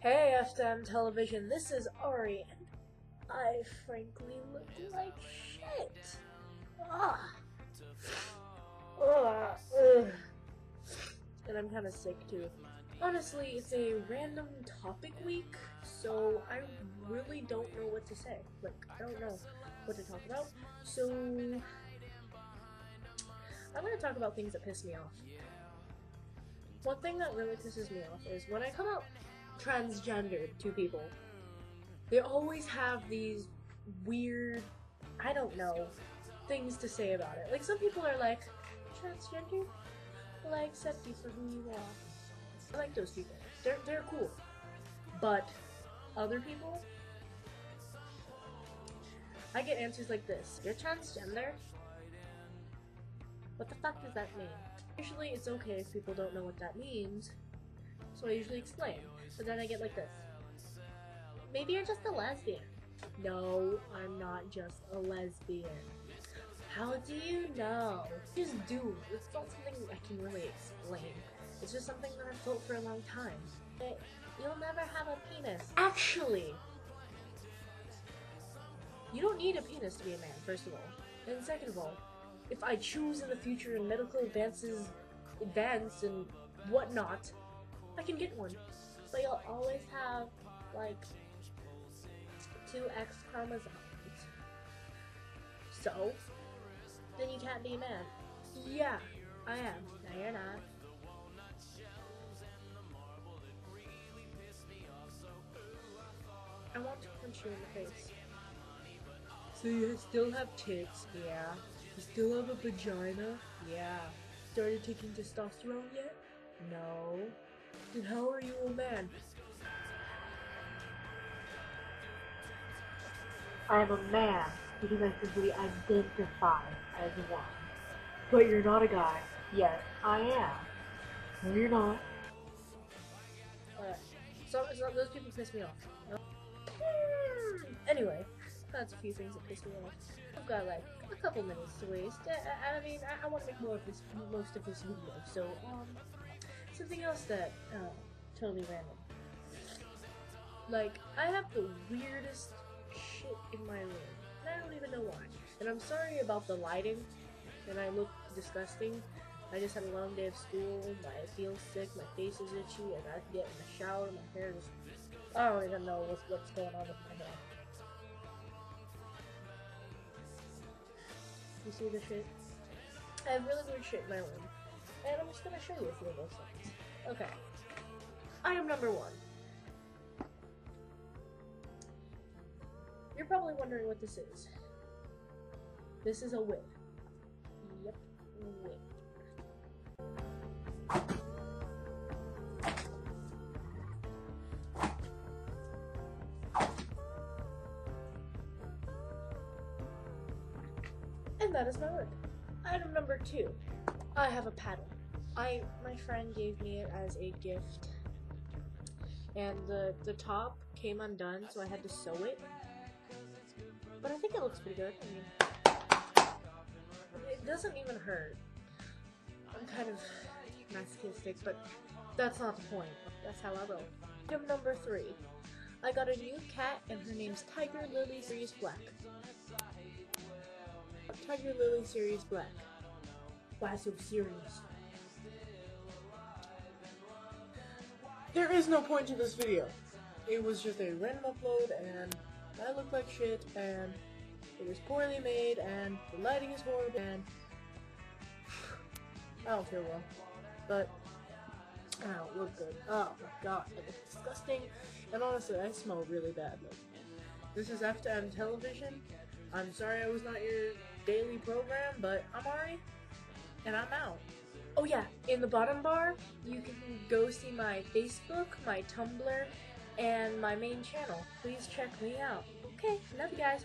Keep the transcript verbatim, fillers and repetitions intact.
Hey F T M Television, this is Ari, and I frankly look like shit. Ah. Ah. Ugh. And I'm kind of sick too. Honestly, it's a random topic week, so I really don't know what to say. Like, I don't know what to talk about, so I'm going to talk about things that piss me off. One thing that really pisses me off is when I come out transgendered to people, they always have these weird, I don't know, things to say about it. Like, some people are like, transgender? Well, I accept you for who you are. I like those people. They're, they're cool. But other people, I get answers like this. You're transgender? What the fuck does that mean? Usually it's okay if people don't know what that means, so I usually explain. But then I get like this. Maybe you're just a lesbian. No, I'm not just a lesbian. How do you know? Just do. It's not something I can really explain. It's just something that I've felt for a long time. But you'll never have a penis. Actually, you don't need a penis to be a man, first of all. And second of all, if I choose in the future and medical advances advance and whatnot, I can get one. But you'll always have, like, two X chromosomes. So then you can't be a man. Yeah, I am. No, you're not. I want to punch you in the face. So you still have tits? Yeah. You still have a vagina? Yeah. Started taking testosterone yet? No. Then how are you a man? I'm a man because I simply identify as one. But you're not a guy. Yes, I am. No, you're not. Alright. So, so those people piss me off. No? Anyway, that's a few things that piss me off. I've got like a couple minutes to waste. I, I mean, I, I want to make more of this, most of this video. So, um, something else that uh, totally random. Like, I have the weirdest shit in my room, and I don't even know why. And I'm sorry about the lighting, and I look disgusting. I just had a long day of school, I feel sick, my face is itchy, and I get in the shower, my hair is... I don't even know what's, what's going on with my hair. You see the shit? I have really weird shit in my room, and I'm just gonna show you a few of those things. Okay. Item number one. You're probably wondering what this is. This is a wig. Yep, wig. And that is my wig. Item number two. I have a paddle. I my friend gave me it as a gift, and the the top came undone, so I had to sew it. But I think it looks pretty good. I mean, it doesn't even hurt. I'm kind of masochistic, but that's not the point. That's how I roll. Item number three. I got a new cat, and her name's Tiger Lily Series Black. Tiger Lily Series Black. Why so serious? There is no point to this video. It was just a random upload, and I look like shit, and it was poorly made, and the lighting is horrible, and I don't feel well, but I don't look good. Oh my god, it looks disgusting, and honestly, I smell really bad. Look. This is F T M Television. I'm sorry I was not your daily program, but I'm Ari, and I'm out. Oh yeah, in the bottom bar, you can go see my Facebook, my Tumblr, and my main channel. Please check me out. Okay, love you guys.